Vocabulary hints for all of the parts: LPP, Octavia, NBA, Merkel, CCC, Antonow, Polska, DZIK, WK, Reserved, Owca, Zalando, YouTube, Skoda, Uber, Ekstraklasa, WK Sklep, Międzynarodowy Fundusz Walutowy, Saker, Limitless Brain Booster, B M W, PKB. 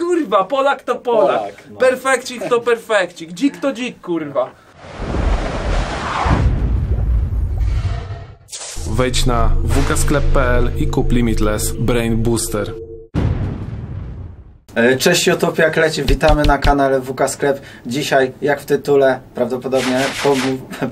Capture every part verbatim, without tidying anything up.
kurwa, Polak to Polak, Polak no. Perfekcik to perfekcik, dzik to dzik, kurwa. Wejdź na w k sklep kropka p l i kup Limitless Brain Booster. Cześć YouTube, jak leci? Witamy na kanale W K Sklep. Dzisiaj, jak w tytule, prawdopodobnie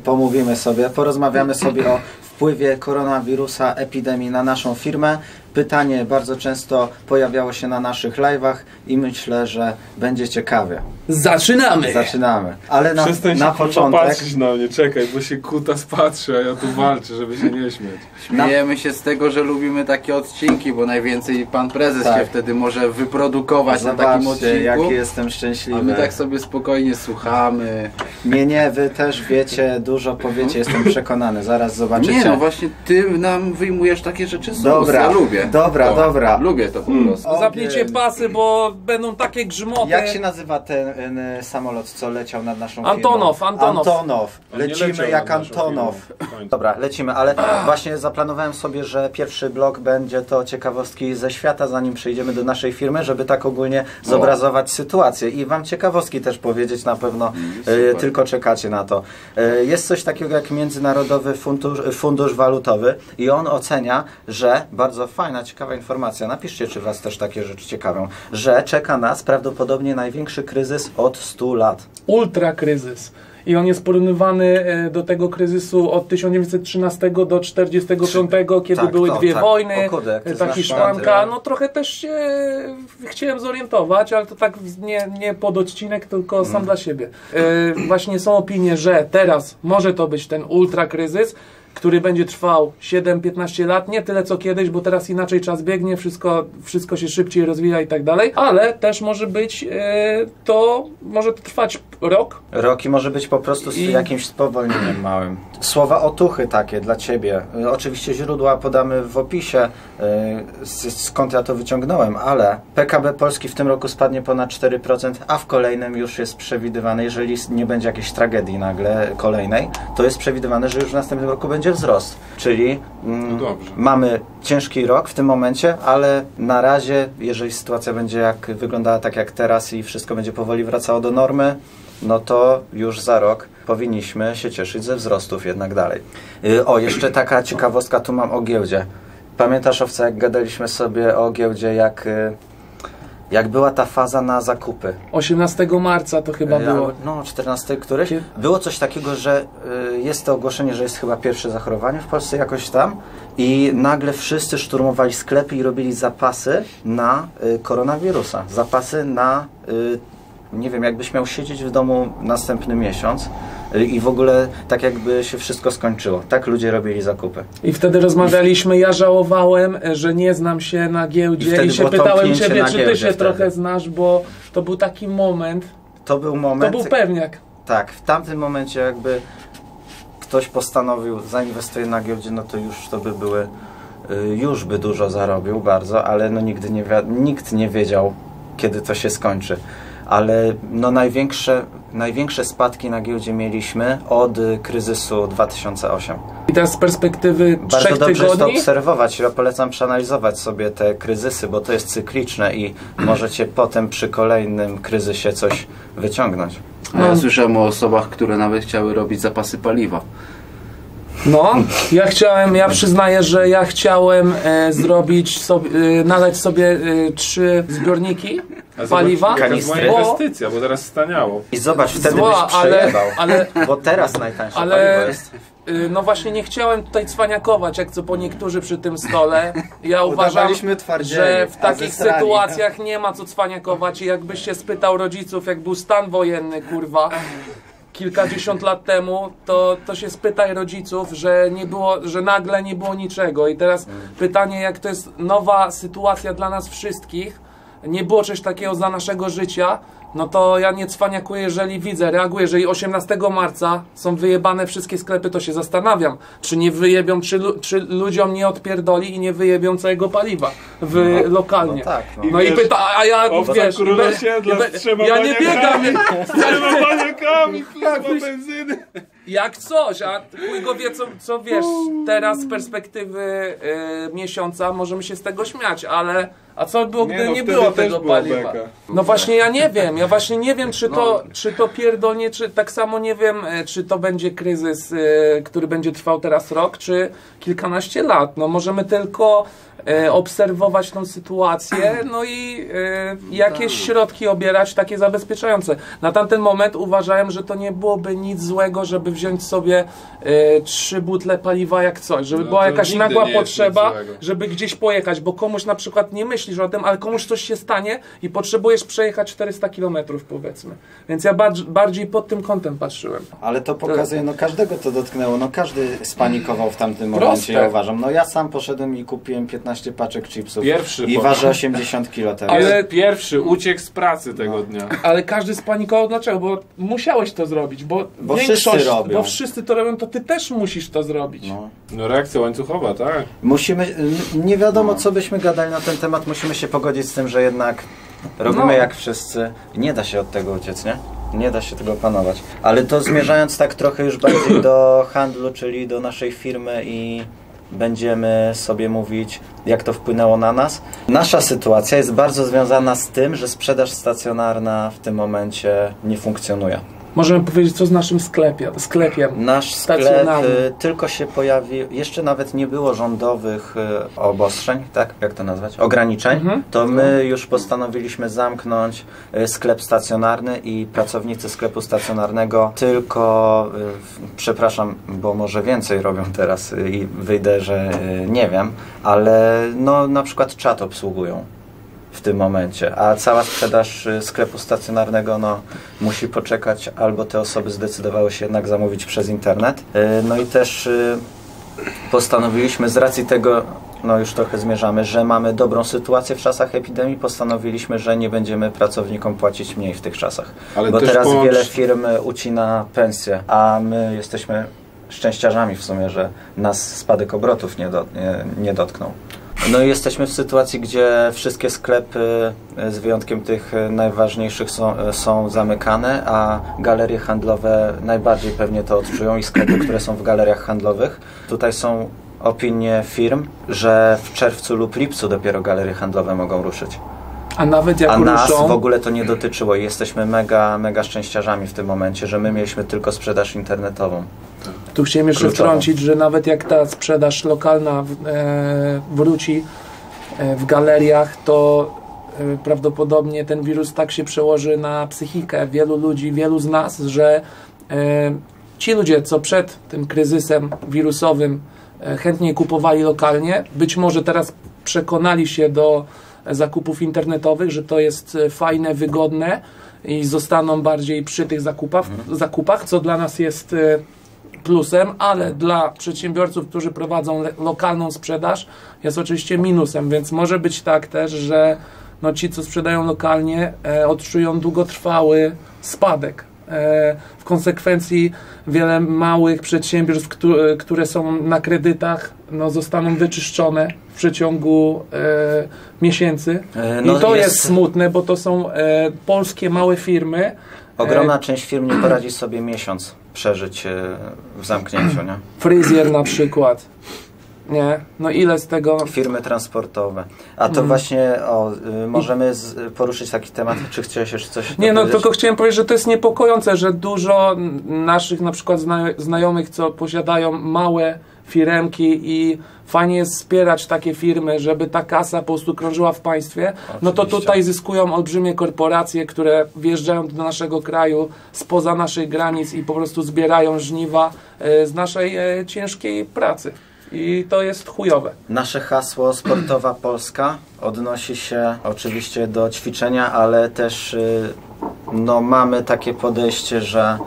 pomówimy sobie, porozmawiamy sobie o wpływie koronawirusa, epidemii na naszą firmę. Pytanie bardzo często pojawiało się na naszych live'ach i myślę, że będzie ciekawie. Zaczynamy! Zaczynamy. Ale na, Przestań na początek... patrzysz na mnie, czekaj, bo się kutas patrzy, a ja tu walczę, żeby się nie śmiać. Śmiejemy się z tego, że lubimy takie odcinki, bo najwięcej pan prezes tak. się wtedy może wyprodukować. Zobaczcie, na takim odcinku. Jaki jestem szczęśliwy. A my tak sobie spokojnie słuchamy. Nie, nie, wy też wiecie, dużo powiecie, jestem przekonany. Zaraz zobaczycie. Nie, no właśnie ty nam wyjmujesz takie rzeczy z Dobra. Ja lubię. Dobra, dobra, dobra. Lubię to po prostu. Mm. Zapnijcie pasy, bo będą takie grzmoty. Jak się nazywa ten, ten samolot, co leciał nad naszą firmą? Antonow, Antonow. Antonow. Lecimy jak Antonow. Dobra, lecimy, ale właśnie zaplanowałem sobie, że pierwszy blok będzie to ciekawostki ze świata, zanim przejdziemy do naszej firmy, żeby tak ogólnie zobrazować sytuację. I wam ciekawostki też powiedzieć na pewno, y, tylko czekacie na to. Y, jest coś takiego jak Międzynarodowy Fundusz, fundusz Walutowy i on ocenia, że bardzo fajnie, fajna, ciekawa informacja, napiszcie, czy was też takie rzeczy ciekawią, że czeka nas prawdopodobnie największy kryzys od stu lat. Ultra kryzys. I on jest porównywany do tego kryzysu od tysiąc dziewięćset trzynastego do czterdziestego piątego, kiedy tak, były to, dwie tak. wojny, o kurde, ta hiszpanka. No trochę też się chciałem zorientować, ale to tak nie, nie pod odcinek, tylko hmm. sam dla siebie. E, właśnie są opinie, że teraz może to być ten ultra kryzys, który będzie trwał siedem do piętnastu lat, nie tyle co kiedyś, bo teraz inaczej czas biegnie, wszystko, wszystko się szybciej rozwija i tak dalej, ale też może być yy, to, może to trwać rok. Rok i może być po prostu z I... jakimś spowolnieniem małym. Słowa otuchy takie dla ciebie. Oczywiście źródła podamy w opisie, yy, skąd ja to wyciągnąłem, ale P K B Polski w tym roku spadnie ponad cztery procent, a w kolejnym już jest przewidywane, jeżeli nie będzie jakiejś tragedii nagle kolejnej, to jest przewidywane, że już w następnym roku będzie wzrost, czyli mm, no mamy ciężki rok w tym momencie, ale na razie, jeżeli sytuacja będzie jak wyglądała tak jak teraz i wszystko będzie powoli wracało do normy, no to już za rok powinniśmy się cieszyć ze wzrostów jednak dalej. Yy, o, jeszcze taka ciekawostka tu mam o giełdzie. Pamiętasz, Owca, jak gadaliśmy sobie o giełdzie, jak... Yy, Jak była ta faza na zakupy? osiemnastego marca to chyba było. No, czternastego któryś. Było coś takiego, że y, jest to ogłoszenie, że jest chyba pierwsze zachorowanie w Polsce jakoś tam i nagle wszyscy szturmowali sklepy i robili zapasy na y, koronawirusa. Zapasy na, y, nie wiem, jakbyś miał siedzieć w domu następny miesiąc y, i w ogóle tak jakby się wszystko skończyło. Tak ludzie robili zakupy. I wtedy rozmawialiśmy, ja żałowałem, że nie znam się na giełdzie i, i się pytałem ciebie, czy ty się wtedy trochę znasz, bo to był taki moment. To był moment. To był pewniak. Tak, w tamtym momencie jakby ktoś postanowił, zainwestuje na giełdzie, no to już to by były, już by dużo zarobił bardzo, ale no nigdy nie, nikt nie wiedział, kiedy to się skończy. Ale no największe, największe spadki na giełdzie mieliśmy od kryzysu dwa tysiące ósmego. I teraz z perspektywy trzech tygodni? Bardzo dobrze jest to obserwować. Ja polecam przeanalizować sobie te kryzysy, bo to jest cykliczne i możecie potem przy kolejnym kryzysie coś wyciągnąć. A ja słyszałem o osobach, które nawet chciały robić zapasy paliwa. No, ja chciałem, ja przyznaję, że ja chciałem e, zrobić, sobie, e, nalać sobie e, trzy zbiorniki paliwa. To jest moja inwestycja, bo teraz staniało. I zobacz, wtedy Zła, byś przejebał, ale, ale, bo teraz najtańsze ale, paliwo jest. No właśnie nie chciałem tutaj cwaniakować, jak co po niektórzy przy tym stole. Ja uważam, że w takich sytuacjach nie ma co cwaniakować i jakbyś się spytał rodziców, jak był stan wojenny, kurwa, kilkadziesiąt lat temu, to, to się spytaj rodziców, że, nie było, że nagle nie było niczego. I teraz pytanie, jak to jest nowa sytuacja dla nas wszystkich, nie było czegoś takiego za naszego życia, no to ja nie cwaniakuję, jeżeli widzę, reaguję, jeżeli osiemnastego marca są wyjebane wszystkie sklepy, to się zastanawiam, czy nie wyjebią, czy, lu, czy ludziom nie odpierdoli i nie wyjebią całego paliwa w no, lokalnie. No, tak, no. I, no wiesz, i pyta, a ja o, wiesz, be, ja nie biegam, jakbyś, benzyny. Jak coś, a chuj go wie, co, co wiesz, teraz z perspektywy y, miesiąca możemy się z tego śmiać, ale A co było, gdy nie, no, nie było tego paliwa? Beka. No właśnie ja nie wiem, ja właśnie nie wiem, czy to, no. czy to pierdolnie, czy tak samo nie wiem, czy to będzie kryzys, y, który będzie trwał teraz rok, czy kilkanaście lat. No możemy tylko y, obserwować tą sytuację, no i y, jakieś środki obierać takie zabezpieczające. Na tamten moment uważałem, że to nie byłoby nic złego, żeby wziąć sobie y, trzy butle paliwa jak coś, żeby no, była jakaś nagła potrzeba, żeby gdzieś pojechać, bo komuś na przykład nie myśli, o tym, ale komuś coś się stanie i potrzebujesz przejechać czterysta kilometrów powiedzmy. Więc ja bardziej pod tym kątem patrzyłem. Ale to pokazuje, no każdego to dotknęło, no każdy spanikował w tamtym Proste. momencie, ja uważam. No ja sam poszedłem i kupiłem piętnaście paczek chipsów pierwszy i waży osiemdziesiąt kilo teraz. Ale pierwszy uciekł z pracy tego no. dnia. Ale każdy spanikował, dlaczego? Bo musiałeś to zrobić, bo, bo wszyscy robią. Bo wszyscy to robią, to ty też musisz to zrobić. No, no reakcja łańcuchowa, tak? Musimy, nie wiadomo no. co byśmy gadali na ten temat, musimy się pogodzić z tym, że jednak robimy no. jak wszyscy. Nie da się od tego uciec, nie? Nie da się tego opanować. Ale to zmierzając tak trochę już bardziej do handlu, czyli do naszej firmy i będziemy sobie mówić, jak to wpłynęło na nas. Nasza sytuacja jest bardzo związana z tym, że sprzedaż stacjonarna w tym momencie nie funkcjonuje. Możemy powiedzieć, co z naszym sklepie, sklepiem. Nasz sklep tylko się pojawił, jeszcze nawet nie było rządowych obostrzeń, tak? Jak to nazwać? Ograniczeń. Mhm. To my już postanowiliśmy zamknąć sklep stacjonarny i pracownicy sklepu stacjonarnego tylko, przepraszam, bo może więcej robią teraz i wyjdę, że nie wiem, ale no na przykład czat obsługują w tym momencie, a cała sprzedaż sklepu stacjonarnego no, musi poczekać, albo te osoby zdecydowały się jednak zamówić przez internet. No i też postanowiliśmy z racji tego, no już trochę zmierzamy, że mamy dobrą sytuację w czasach epidemii, postanowiliśmy, że nie będziemy pracownikom płacić mniej w tych czasach. Ale bo teraz połącz... wiele firm ucina pensję, a my jesteśmy szczęściarzami w sumie, że nas spadek obrotów nie, do, nie, nie dotknął. No i jesteśmy w sytuacji, gdzie wszystkie sklepy, z wyjątkiem tych najważniejszych, są, są zamykane, a galerie handlowe najbardziej pewnie to odczują i sklepy, które są w galeriach handlowych. Tutaj są opinie firm, że w czerwcu lub lipcu dopiero galerie handlowe mogą ruszyć. A nawet jak A nas ruszą... w ogóle to nie dotyczyło i jesteśmy mega, mega szczęściarzami w tym momencie, że my mieliśmy tylko sprzedaż internetową. Tu chciałem jeszcze Kluczową. wtrącić, że nawet jak ta sprzedaż lokalna e, wróci e, w galeriach, to e, prawdopodobnie ten wirus tak się przełoży na psychikę wielu ludzi, wielu z nas, że e, ci ludzie, co przed tym kryzysem wirusowym e, chętniej kupowali lokalnie, być może teraz przekonali się do zakupów internetowych, że to jest fajne, wygodne i zostaną bardziej przy tych zakupach, zakupach co dla nas jest plusem, ale dla przedsiębiorców, którzy prowadzą lokalną sprzedaż, jest oczywiście minusem, więc może być tak też, że no ci, co sprzedają lokalnie, e, odczują długotrwały spadek. E, w konsekwencji wiele małych przedsiębiorstw, któ które są na kredytach, no, zostaną wyczyszczone w przeciągu e, miesięcy. E, no I to jest... jest smutne, bo to są e, polskie małe firmy. Ogromna e... część firm nie poradzi sobie miesiąc przeżyć e, w zamknięciu, nie? Fryzjer na przykład. Nie? No ile z tego... Firmy transportowe. A to mm. właśnie, o, y, możemy z, poruszyć taki temat, czy chciałeś jeszcze coś Nie, no tylko chciałem powiedzieć, że to jest niepokojące, że dużo naszych na przykład zna znajomych, co posiadają małe firemki i fajnie jest wspierać takie firmy, żeby ta kasa po prostu krążyła w państwie, Oczywiście. no to tutaj zyskują olbrzymie korporacje, które wjeżdżają do naszego kraju spoza naszych granic i po prostu zbierają żniwa y, z naszej y, ciężkiej pracy. I to jest chujowe. Nasze hasło Sportowa Polska odnosi się oczywiście do ćwiczenia, ale też no, mamy takie podejście, że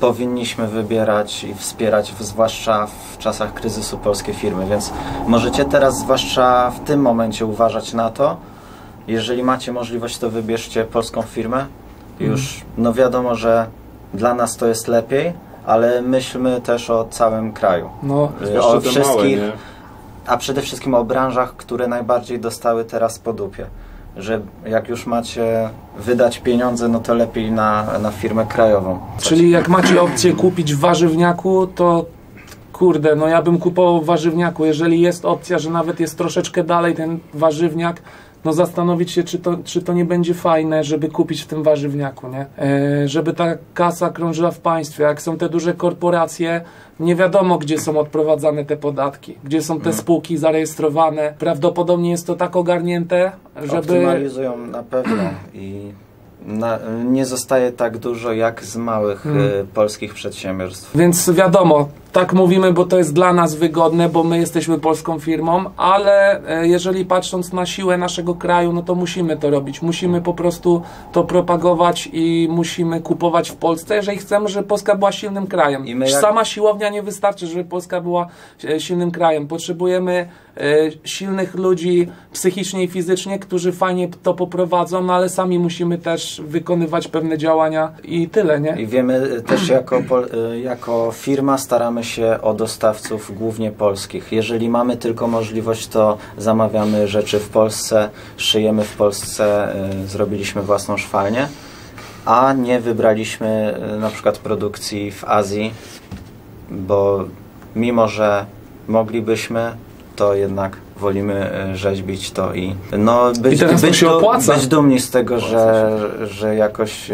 powinniśmy wybierać i wspierać, zwłaszcza w czasach kryzysu, polskie firmy. Więc możecie teraz, zwłaszcza w tym momencie, uważać na to. Jeżeli macie możliwość, to wybierzcie polską firmę. Już no, wiadomo, że dla nas to jest lepiej, ale myślmy też o całym kraju, no, o wszystkich, małe, a przede wszystkim o branżach, które najbardziej dostały teraz po dupie, że jak już macie wydać pieniądze, no to lepiej na, na firmę krajową. Czyli jak macie opcję kupić w warzywniaku, to kurde, no ja bym kupował w warzywniaku, jeżeli jest opcja, że nawet jest troszeczkę dalej ten warzywniak, no zastanowić się, czy to, czy to nie będzie fajne, żeby kupić w tym warzywniaku, nie? E, żeby ta kasa krążyła w państwie. Jak są te duże korporacje, nie wiadomo, gdzie są odprowadzane te podatki, gdzie są te spółki zarejestrowane. Prawdopodobnie jest to tak ogarnięte, żeby... Optymalizują na pewno i... Na, nie zostaje tak dużo jak z małych hmm. y, polskich przedsiębiorstw. Więc wiadomo, tak mówimy, bo to jest dla nas wygodne, bo my jesteśmy polską firmą, ale y, jeżeli patrząc na siłę naszego kraju, no to musimy to robić. Musimy po prostu to propagować i musimy kupować w Polsce, jeżeli chcemy, żeby Polska była silnym krajem. I my jak... Sama siłownia nie wystarczy, żeby Polska była y, silnym krajem. Potrzebujemy y, silnych ludzi psychicznie i fizycznie, którzy fajnie to poprowadzą, no ale sami musimy też wykonywać pewne działania i tyle, nie? I wiemy też, jako, jako firma staramy się o dostawców głównie polskich. Jeżeli mamy tylko możliwość, to zamawiamy rzeczy w Polsce, szyjemy w Polsce, zrobiliśmy własną szwalnię, a nie wybraliśmy na przykład produkcji w Azji, bo mimo, że moglibyśmy, to jednak wolimy rzeźbić to i no być, I być, się opłaca. być dumni z tego, że, że jakoś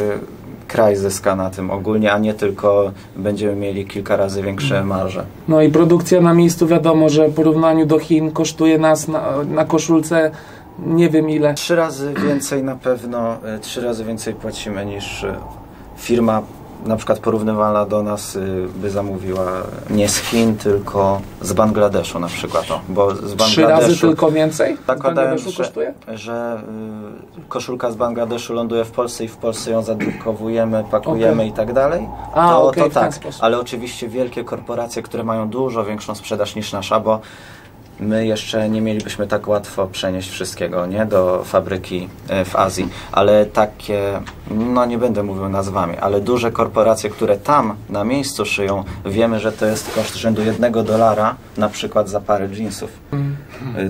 kraj zyska na tym ogólnie, a nie tylko będziemy mieli kilka razy większe marże. No i produkcja na miejscu, wiadomo, że w porównaniu do Chin kosztuje nas na, na koszulce nie wiem ile. Trzy razy więcej na pewno, trzy razy więcej płacimy niż firma na przykład porównywalna do nas by zamówiła nie z Chin, tylko z Bangladeszu na przykład. O, bo z Bangladeszu, Trzy razy tylko więcej? Z Bangladeszu kosztuje? Że, że y, koszulka z Bangladeszu ląduje w Polsce i w Polsce ją zadrukowujemy, pakujemy okay. i tak dalej. A, to, okay, to tak, ale oczywiście wielkie korporacje, które mają dużo większą sprzedaż niż nasza, bo my jeszcze nie mielibyśmy tak łatwo przenieść wszystkiego, nie, do fabryki w Azji, ale takie, no nie będę mówił nazwami, ale duże korporacje, które tam na miejscu szyją, wiemy, że to jest koszt rzędu jednego dolara, na przykład za parę jeansów.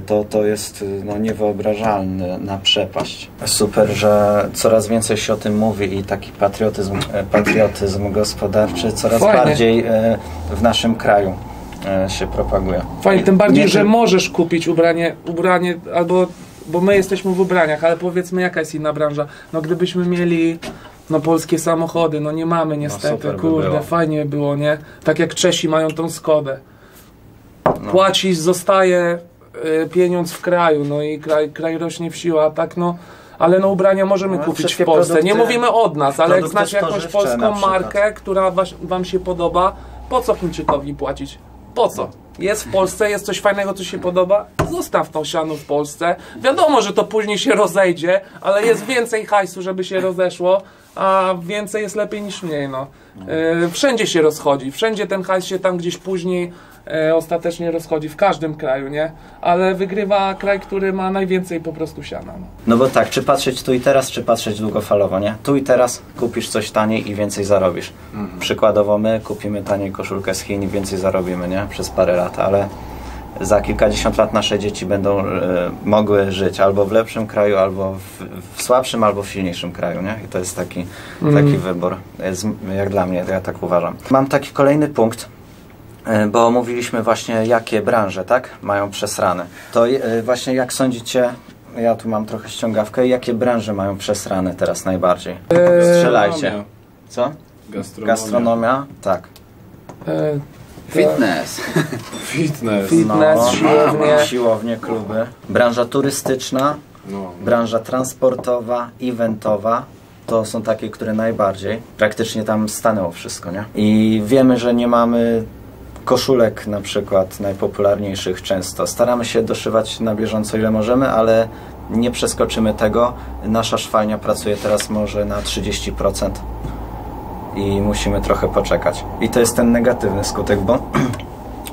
To, to jest no, niewyobrażalna przepaść. Super, że coraz więcej się o tym mówi i taki patriotyzm, patriotyzm gospodarczy coraz Fajne. bardziej w naszym kraju się propaguje. Fajnie, tym bardziej, nie, że możesz kupić ubranie, ubranie albo, bo my jesteśmy w ubraniach, ale powiedzmy, jaka jest inna branża? No gdybyśmy mieli no polskie samochody, no nie mamy niestety, no, kurde, by fajnie było, nie? Tak jak Czesi mają tą Skodę. No. Płacisz, zostaje pieniądz w kraju, no i kraj, kraj rośnie w siłę, a tak no, ale no ubrania możemy no, kupić w Polsce. Produkty, nie mówimy od nas, ale jak znacie jakąś polską markę, która was, wam się podoba, po co Chińczykowi płacić? Po co? Jest w Polsce, jest coś fajnego, co się podoba? Zostaw to siano w Polsce. Wiadomo, że to później się rozejdzie, ale jest więcej hajsu, żeby się rozeszło, a więcej jest lepiej niż mniej. No. Yy, wszędzie się rozchodzi, wszędzie ten hajs się tam gdzieś później yy, ostatecznie rozchodzi, w każdym kraju, nie? Ale wygrywa kraj, który ma najwięcej po prostu siana. No, no bo tak, czy patrzeć tu i teraz, czy patrzeć długofalowo, nie? Tu i teraz kupisz coś taniej i więcej zarobisz. Mhm. Przykładowo my kupimy taniej koszulkę z Chin i więcej zarobimy, nie? Przez parę lat, ale za kilkadziesiąt lat nasze dzieci będą e, mogły żyć albo w lepszym kraju, albo w, w słabszym, albo w silniejszym kraju, nie? I to jest taki, taki mm. wybór, jest, jak dla mnie, ja tak uważam. Mam taki kolejny punkt, e, bo mówiliśmy właśnie, jakie branże, tak? Mają przesrane. To e, właśnie jak sądzicie, ja tu mam trochę ściągawkę, jakie branże mają przesrane teraz najbardziej? E, Strzelajcie. Co? Gastronomia. Gastronomia? Tak. E, Fitness. Fitness. Fitness, no, siłownie. siłownie, kluby. Branża turystyczna, no, no. branża transportowa, eventowa. To są takie, które najbardziej. Praktycznie tam stanęło wszystko, nie? I wiemy, że nie mamy koszulek na przykład najpopularniejszych często. Staramy się doszywać na bieżąco ile możemy, ale nie przeskoczymy tego. Nasza szwalnia pracuje teraz może na trzydzieści procent. I musimy trochę poczekać. I to jest ten negatywny skutek, bo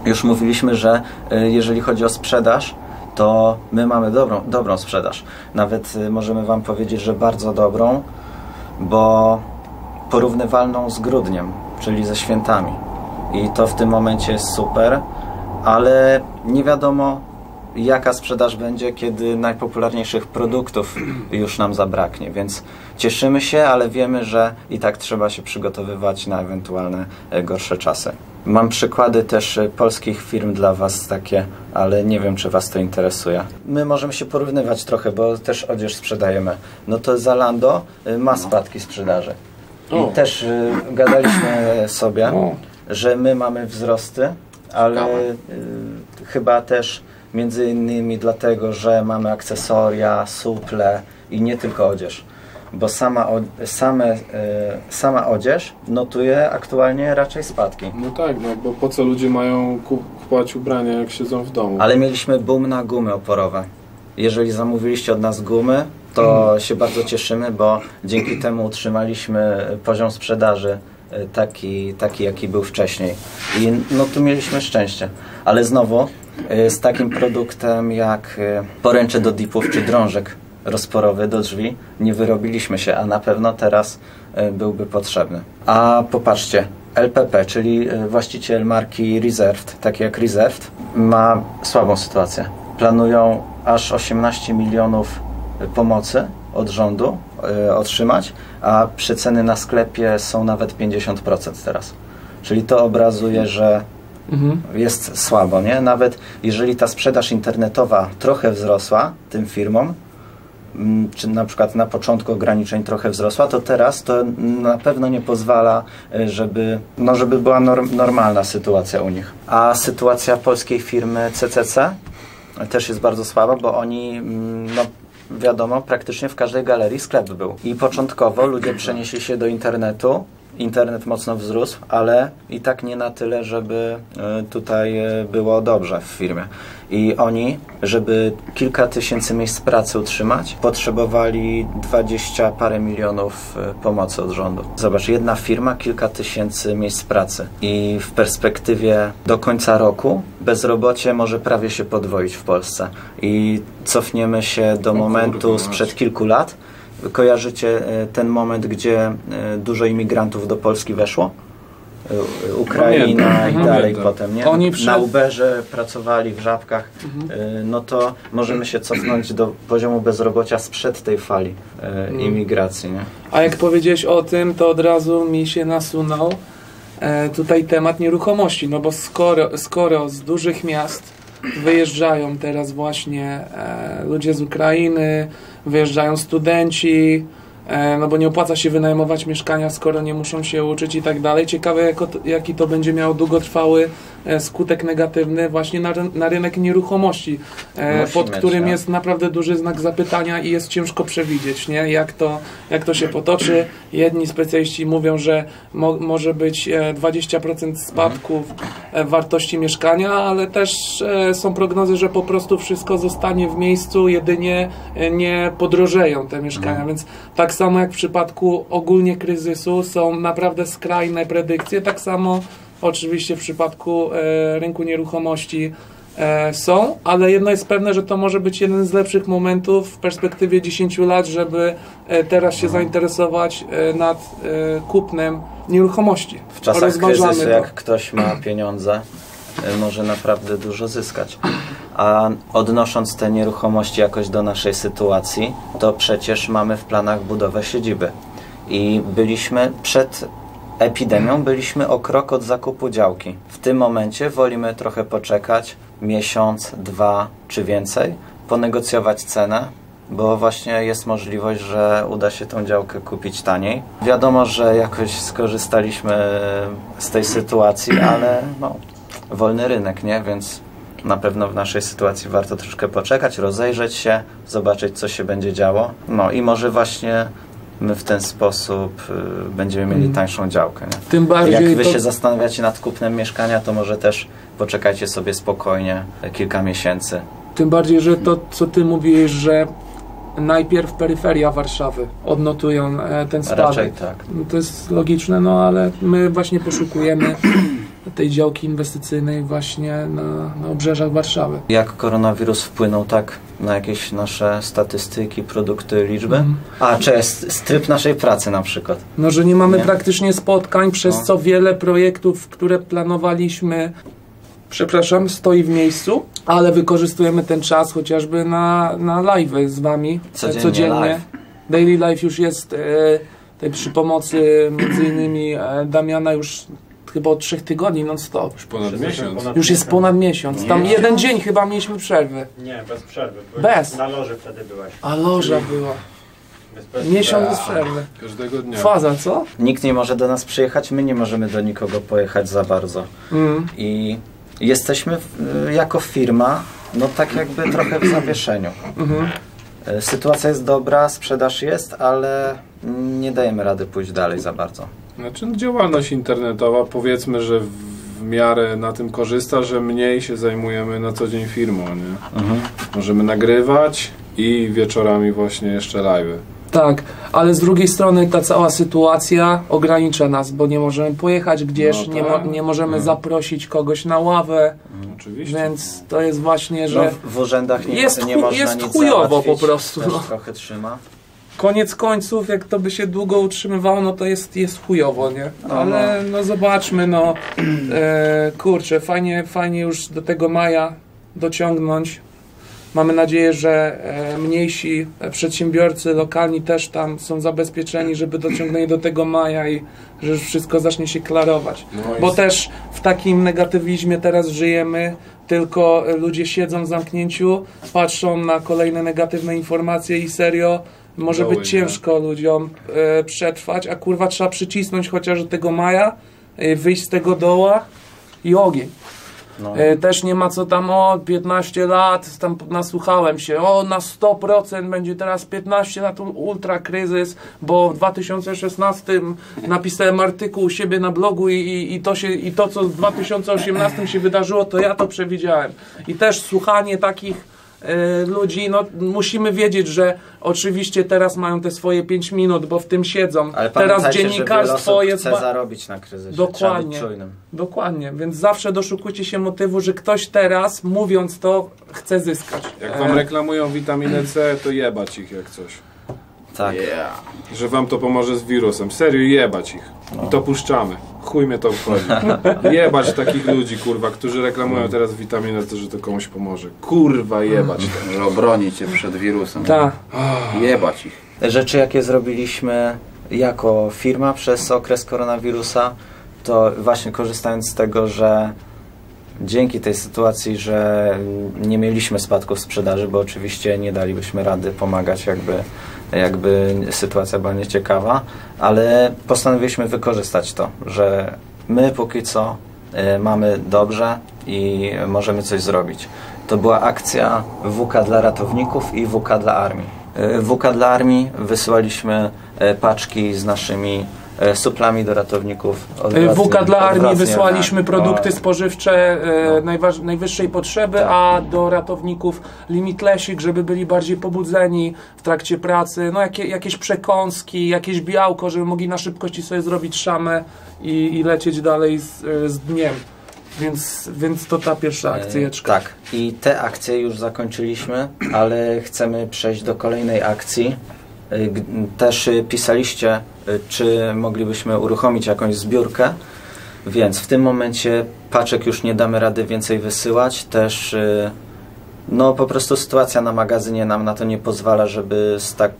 już mówiliśmy, że jeżeli chodzi o sprzedaż, to my mamy dobrą, dobrą sprzedaż. Nawet możemy wam powiedzieć, że bardzo dobrą, bo porównywalną z grudniem, czyli ze świętami. I to w tym momencie jest super, ale nie wiadomo, jaka sprzedaż będzie, kiedy najpopularniejszych produktów już nam zabraknie, więc cieszymy się, ale wiemy, że i tak trzeba się przygotowywać na ewentualne gorsze czasy. Mam przykłady też polskich firm dla Was takie, ale nie wiem, czy Was to interesuje. My możemy się porównywać trochę, bo też odzież sprzedajemy. No to Zalando ma spadki sprzedaży. I też gadaliśmy sobie, że my mamy wzrosty, ale chyba też między innymi dlatego, że mamy akcesoria, suple i nie tylko odzież. Bo sama, o, same, y, sama odzież notuje aktualnie raczej spadki. No tak, no, bo po co ludzie mają kupować ubrania, jak siedzą w domu? Ale mieliśmy boom na gumy oporowe. Jeżeli zamówiliście od nas gumy, to się bardzo cieszymy, bo dzięki temu utrzymaliśmy poziom sprzedaży taki, taki jaki był wcześniej. I no tu mieliśmy szczęście. Ale znowu y, z takim produktem jak y, poręcze do dipów czy drążek rozporowy do drzwi nie wyrobiliśmy się, a na pewno teraz y, byłby potrzebny. A popatrzcie, L P P, czyli y, właściciel marki Reserved, tak jak Reserved, ma słabą sytuację. Planują aż osiemnaście milionów pomocy od rządu y, otrzymać, a przeceny na sklepie są nawet pięćdziesiąt procent teraz. Czyli to obrazuje, że mhm. jest słabo, nie? Nawet jeżeli ta sprzedaż internetowa trochę wzrosła tym firmom, czy na przykład na początku ograniczeń trochę wzrosła, to teraz to na pewno nie pozwala, żeby, no żeby była norm, normalna sytuacja u nich. A sytuacja polskiej firmy C C C też jest bardzo słaba, bo oni, no wiadomo, praktycznie w każdej galerii sklep był. I początkowo ludzie przenieśli się do internetu, internet mocno wzrósł, ale i tak nie na tyle, żeby tutaj było dobrze w firmie. I oni, żeby kilka tysięcy miejsc pracy utrzymać, potrzebowali dwadzieścia parę milionów pomocy od rządu. Zobacz, jedna firma, kilka tysięcy miejsc pracy. I w perspektywie do końca roku bezrobocie może prawie się podwoić w Polsce. I cofniemy się do momentu sprzed kilku lat. Kojarzycie ten moment, gdzie dużo imigrantów do Polski weszło? Ukraina pamiętam, i dalej pamiętam. Potem, nie? Oni przy... Na Uberze pracowali, w Żabkach, mhm. no to możemy się cofnąć do poziomu bezrobocia sprzed tej fali mhm. imigracji, nie? A jak powiedziałeś o tym, to od razu mi się nasunął e, tutaj temat nieruchomości, no bo skoro, skoro z dużych miast wyjeżdżają teraz właśnie e, ludzie z Ukrainy, wyjeżdżają studenci, e, no bo nie opłaca się wynajmować mieszkania, skoro nie muszą się uczyć i tak dalej. Ciekawe, jako to, jaki to będzie miał długotrwały e, skutek negatywny właśnie na, na rynek nieruchomości, e, pod mieć, którym no. jest naprawdę duży znak zapytania i jest ciężko przewidzieć, nie? Jak, to, jak to się potoczy. Jedni specjaliści mówią, że mo, może być e, dwadzieścia procent spadków e, wartości mieszkania, ale też e, są prognozy, że po prostu wszystko zostanie w miejscu, jedynie e, nie podrożeją te mieszkania, no. więc tak samo jak w przypadku ogólnie kryzysu są naprawdę skrajne predykcje, tak samo oczywiście w przypadku e, rynku nieruchomości e, są, ale jedno jest pewne, że to może być jeden z lepszych momentów w perspektywie dziesięciu lat, żeby e, teraz się zainteresować e, nad e, kupnem nieruchomości. W czasach kryzysu to. Jak ktoś ma pieniądze, e, może naprawdę dużo zyskać. A odnosząc te nieruchomości jakoś do naszej sytuacji, to przecież mamy w planach budowę siedziby. I byliśmy przed epidemią, byliśmy o krok od zakupu działki. W tym momencie wolimy trochę poczekać, miesiąc, dwa czy więcej, ponegocjować cenę, bo właśnie jest możliwość, że uda się tą działkę kupić taniej. Wiadomo, że jakoś skorzystaliśmy z tej sytuacji, ale no, wolny rynek, nie? Więc na pewno w naszej sytuacji warto troszkę poczekać, rozejrzeć się, zobaczyć, co się będzie działo. No i może właśnie my w ten sposób y, będziemy mieli tańszą działkę. Nie? Tym bardziej jak wy to... się zastanawiacie nad kupnem mieszkania, to może też poczekajcie sobie spokojnie kilka miesięcy. Tym bardziej, że to, co ty mówisz, że najpierw peryferia Warszawy odnotują e, ten spadek. Raczej tak. To jest logiczne, no ale my właśnie poszukujemy tej działki inwestycyjnej właśnie na, na obrzeżach Warszawy. Jak koronawirus wpłynął tak na jakieś nasze statystyki, produkty, liczby? Mm. A czy jest tryb naszej pracy na przykład? No, że nie mamy nie? praktycznie spotkań, przez no. co wiele projektów, które planowaliśmy przepraszam, stoi w miejscu, ale wykorzystujemy ten czas chociażby na, na live z wami. Codziennie. Codziennie. Live. Daily live już jest e, tutaj przy pomocy między innymi e, Damiana już chyba od trzech tygodni non stop. Już ponad Przez miesiąc. Ponad już miesiąc. Jest ponad miesiąc. Nie. Tam jeden dzień chyba mieliśmy przerwy. Nie, bez przerwy. Bez. Na loży wtedy byłaś. A loża Czyli... była. Miesiąc bez przerwy. Każdego dnia. Faza, co? Nikt nie może do nas przyjechać, my nie możemy do nikogo pojechać za bardzo. Mm. I jesteśmy w, jako firma, no tak jakby trochę w zawieszeniu. Mm-hmm. Sytuacja jest dobra, sprzedaż jest, ale nie dajemy rady pójść dalej za bardzo. Znaczy działalność internetowa, powiedzmy, że w miarę na tym korzysta, że mniej się zajmujemy na co dzień firmą, nie? Mhm. Możemy nagrywać i wieczorami właśnie jeszcze live'y. Tak, ale z drugiej strony ta cała sytuacja ogranicza nas, bo nie możemy pojechać gdzieś, no tak. nie, mo nie możemy hmm. zaprosić kogoś na ławę, hmm, oczywiście. Więc to jest właśnie, że no, w urzędach nie, jest, nie można jest nic chujowo po prostu. No. Trochę trzyma. Koniec końców, jak to by się długo utrzymywało, no to jest, jest chujowo, nie? Ale no zobaczmy, no e, kurczę, fajnie, fajnie już do tego maja dociągnąć. Mamy nadzieję, że mniejsi przedsiębiorcy lokalni też tam są zabezpieczeni, żeby dociągnęli do tego maja i że wszystko zacznie się klarować. Nice. Bo też w takim negatywizmie teraz żyjemy, tylko ludzie siedzą w zamknięciu, patrzą na kolejne negatywne informacje i serio może Doły, być ciężko nie? ludziom y, przetrwać, a kurwa trzeba przycisnąć chociaż do tego maja, y, wyjść z tego doła i ogień. No. Też nie ma co tam, o piętnaście lat, tam nasłuchałem się, o na sto procent będzie teraz piętnaście lat ultra kryzys, bo w dwa tysiące szesnastym napisałem artykuł u siebie na blogu i, i, i, to, się, i to co w dwa tysiące osiemnastym się wydarzyło, to ja to przewidziałem. I też słuchanie takich ludzi, no musimy wiedzieć, że oczywiście teraz mają te swoje pięć minut, bo w tym siedzą. Ale teraz dziennikarstwo jest... chce zarobić na kryzysie. Dokładnie. Dokładnie, więc zawsze doszukujcie się motywu, że ktoś teraz, mówiąc to, chce zyskać. Jak wam reklamują witaminę C, to jebać ich jak coś. Tak. Yeah. Że wam to pomoże z wirusem. Serio, jebać ich. No. I to puszczamy. Chuj mnie to wchodzi. Jebać takich ludzi, kurwa, którzy reklamują teraz witaminę, to, że to komuś pomoże. Kurwa, jebać. Obroni cię przed wirusem. Tak. Jebać ich. Rzeczy, jakie zrobiliśmy jako firma przez okres koronawirusa, to właśnie korzystając z tego, że dzięki tej sytuacji, że nie mieliśmy spadków sprzedaży, bo oczywiście nie dalibyśmy rady pomagać, jakby, jakby sytuacja była nieciekawa, ale postanowiliśmy wykorzystać to, że my póki co y, mamy dobrze i możemy coś zrobić. To była akcja W K dla ratowników i W K dla armii. Y, W K dla armii wysyłaliśmy y, paczki z naszymi suplami do ratowników. W K dla armii wysłaliśmy produkty spożywcze e, no. najwyższej potrzeby, tak. A do ratowników limitlessik, żeby byli bardziej pobudzeni w trakcie pracy, no jakie, jakieś przekąski, jakieś białko, żeby mogli na szybkości sobie zrobić szamę i, i lecieć dalej z, z dniem. Więc, więc to ta pierwsza akcyjeczka. E, tak, i te akcje już zakończyliśmy, ale chcemy przejść do kolejnej akcji. Też pisaliście, czy moglibyśmy uruchomić jakąś zbiórkę, więc w tym momencie paczek już nie damy rady więcej wysyłać, też no po prostu sytuacja na magazynie nam na to nie pozwala, żeby tak,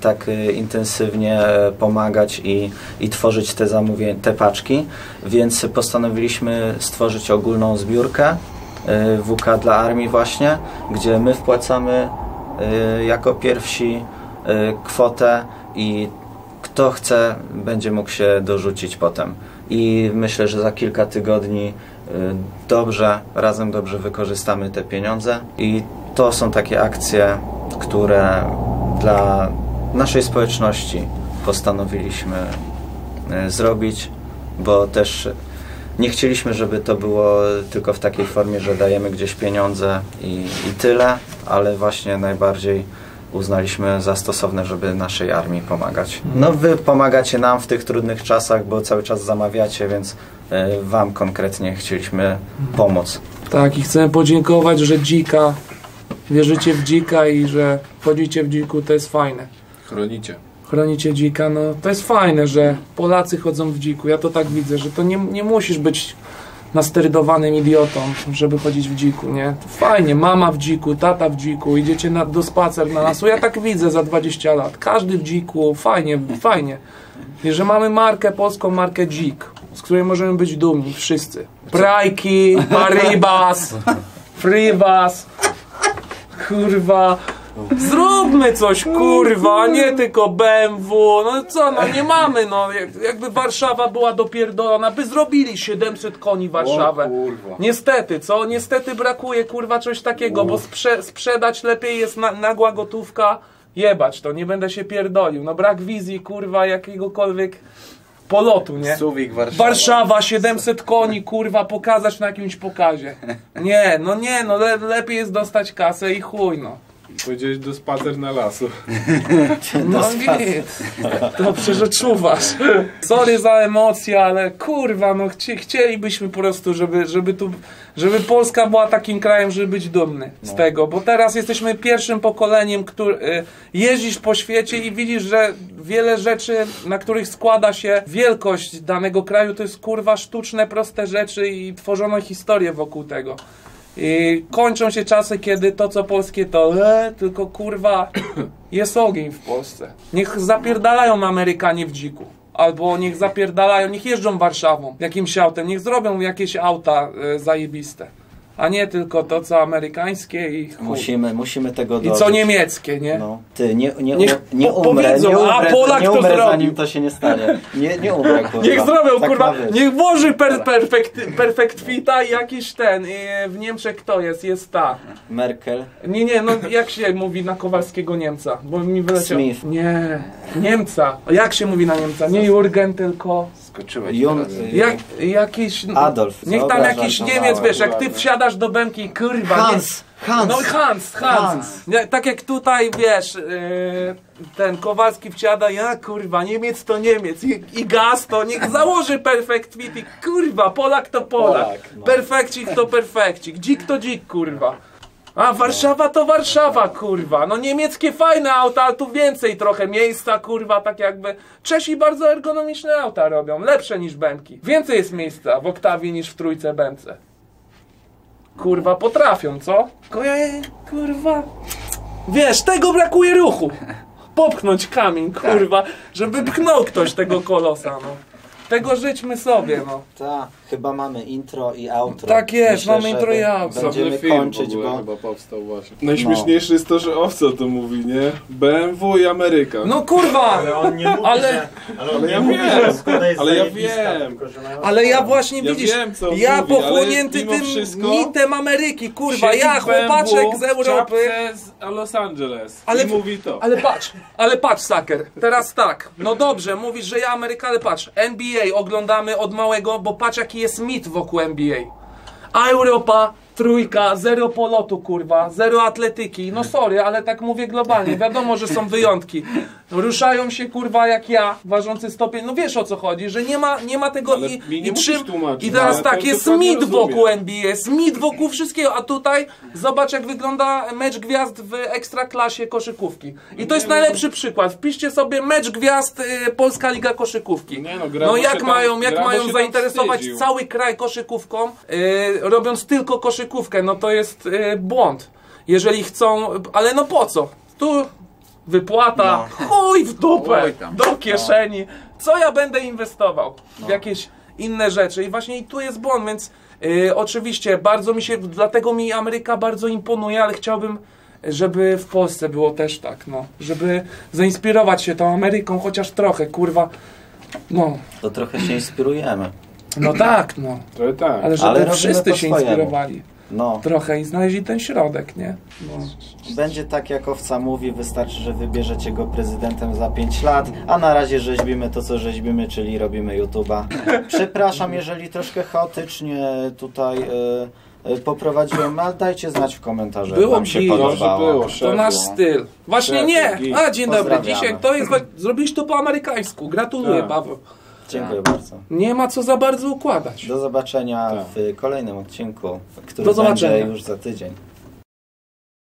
tak intensywnie pomagać i, i tworzyć te zamówienia, te paczki, więc postanowiliśmy stworzyć ogólną zbiórkę W K dla armii właśnie, gdzie my wpłacamy jako pierwsi kwotę i kto chce, będzie mógł się dorzucić potem. I myślę, że za kilka tygodni dobrze, razem dobrze wykorzystamy te pieniądze. I to są takie akcje, które dla naszej społeczności postanowiliśmy zrobić, bo też nie chcieliśmy, żeby to było tylko w takiej formie, że dajemy gdzieś pieniądze i, i tyle, ale właśnie najbardziej uznaliśmy za stosowne, żeby naszej armii pomagać. No wy pomagacie nam w tych trudnych czasach, bo cały czas zamawiacie, więc y, wam konkretnie chcieliśmy pomóc. Tak i chcemy podziękować, że dzika, wierzycie w dzika i że chodzicie w dziku, to jest fajne. Chronicie. Chronicie dzika, no to jest fajne, że Polacy chodzą w dziku, ja to tak widzę, że to nie, nie musisz być nasterydowanym idiotą, żeby chodzić w dziku, nie? Fajnie, mama w dziku, tata w dziku, idziecie na, do spacer na lasu, ja tak widzę za dwadzieścia lat, każdy w dziku, fajnie, fajnie. I że mamy markę, polską markę dzik, z której możemy być dumni wszyscy. Prajki, Paribas, Freebas, kurwa. Zróbmy coś, kurwa, nie tylko B M W, no co, no nie mamy, no, jakby Warszawa była dopierdolona, by zrobili siedemset koni Warszawę. Niestety, co, niestety brakuje, kurwa, czegoś takiego, bo sprze sprzedać lepiej jest na nagła gotówka, jebać to, nie będę się pierdolił, no brak wizji, kurwa, jakiegokolwiek polotu, nie? Suwik, Warszawa. Warszawa, siedemset koni, kurwa, pokazać na jakimś pokazie. Nie, no nie, no le lepiej jest dostać kasę i chuj, no. Powiedziałeś do spacer na lasu. No nic, dobrze, że czuwasz. Sorry za emocje, ale kurwa, no chci chcielibyśmy po prostu, żeby, żeby, tu, żeby Polska była takim krajem, żeby być dumny no. z tego. Bo teraz jesteśmy pierwszym pokoleniem, który jeździsz po świecie i widzisz, że wiele rzeczy, na których składa się wielkość danego kraju, to jest kurwa sztuczne, proste rzeczy i tworzono historię wokół tego. I kończą się czasy, kiedy to co polskie to le, tylko kurwa jest ogień w Polsce. Niech zapierdalają Amerykanie w dziku. Albo niech zapierdalają, niech jeżdżą Warszawą jakimś autem, niech zrobią jakieś auta y, zajebiste. A nie tylko to co amerykańskie i chuj. Musimy, musimy tego dożyć. I co niemieckie, nie? No. Ty, nie, nie, niech nie umrę, nie umrę, a Polak nie umrę, to zrobi. Zanim to się nie stanie. Nie, nie umrę, kurwa. Niech zrobią, tak kurwa, niech włoży per, perfekt, perfekt fita i jakiś ten, I w Niemczech kto jest? Jest ta. Merkel. Nie, nie, no jak się mówi na Kowalskiego Niemca? Bo mi wyleciał. Smith. Nie, Niemca. Jak się mówi na Niemca? Nie Jurgen, tylko... Skoczyłeś Jung, jak, jakiś... Adolf. Niech tam jakiś Niemiec, wiesz, jak ty wsiadasz do bębki, kurwa. Hans, Hans. No Hans, Hans. Hans. Ja, tak jak tutaj, wiesz, yy, ten Kowalski wciada, ja kurwa, Niemiec to Niemiec i, i gaz to, niech założy perfect fit i kurwa, Polak to Polak. Polak no. Perfekcik to perfekcik, dzik to dzik, kurwa. A Warszawa to Warszawa, kurwa. No niemieckie fajne auta, ale tu więcej trochę miejsca, kurwa, tak jakby. Czesi bardzo ergonomiczne auta robią, lepsze niż bębki. Więcej jest miejsca w Octavii niż w trójce bębce. Kurwa, potrafią, co? Kurwa... Wiesz, tego brakuje ruchu. Popchnąć kamień, kurwa, żeby pchnął ktoś tego kolosa, no. Tego życzmy sobie, no. Tak, chyba mamy intro i outro. Tak jest, myślę, mamy intro i outro. Będziemy film kończyć, w ogóle bo... chyba powstał właśnie. Najśmieszniejsze no. jest to, że Owca to mówi, nie? B M W i Ameryka. No kurwa! Ale on nie mówi, ale... Że... Ale, on ale ja mówi, wiem, że Skoda jest ale ja wiem. Tylko, że ale ja właśnie, ja widzisz, wiem, co ja mówi, pochłonięty tym wszystko, mitem Ameryki, kurwa. Ja, chłopaczek z Europy. Z Los Angeles. Ale i mówi to. Ale patrz, ale patrz, saker. Teraz tak, no dobrze, mówisz, że ja Ameryka, ale patrz, N B A oglądamy od małego, bo patrz jaki jest mit wokół N B A. A Europa, trójka, zero polotu, kurwa, zero atletyki. No sorry, ale tak mówię globalnie. Wiadomo, że są wyjątki. Ruszają się, kurwa, jak ja, ważący stopień. No wiesz o co chodzi, że nie ma, nie ma tego i, nie i czym... I teraz tak, jest mit wokół N B A, jest mit wokół wszystkiego, a tutaj zobacz jak wygląda mecz gwiazd w Ekstraklasie koszykówki. I to jest najlepszy przykład. Wpiszcie sobie mecz gwiazd y, Polska Liga Koszykówki. No jak mają, jak mają zainteresować cały kraj koszykówką, y, robiąc tylko koszykówkę, no to jest y, błąd. Jeżeli chcą, ale no po co? Tu... Wypłata, no. chuj w dupę, chuj do kieszeni, no. co ja będę inwestował no. w jakieś inne rzeczy i właśnie i tu jest błąd, więc yy, oczywiście bardzo mi się, dlatego mi Ameryka bardzo imponuje, ale chciałbym, żeby w Polsce było też tak, no, żeby zainspirować się tą Ameryką chociaż trochę, kurwa, no. To trochę się inspirujemy. No tak, no, to tak. ale żeby ale wszyscy się inspirowali. No. Trochę i znaleźli ten środek, nie? No. Będzie tak jak Owca mówi, wystarczy, że wybierzecie go prezydentem za pięć lat, a na razie rzeźbimy to, co rzeźbimy, czyli robimy YouTube'a. Przepraszam, jeżeli troszkę chaotycznie tutaj y, y, poprowadziłem, ale dajcie znać w komentarzach, było wam się podobało. Było, to nasz styl. Właśnie nie! A, dzień dobry, dzisiaj to jest... Zrobiliście to po amerykańsku. Gratuluję, tak. Paweł. Dziękuję tak. bardzo. Nie ma co za bardzo układać. Do zobaczenia tak. w kolejnym odcinku, który będzie już za tydzień.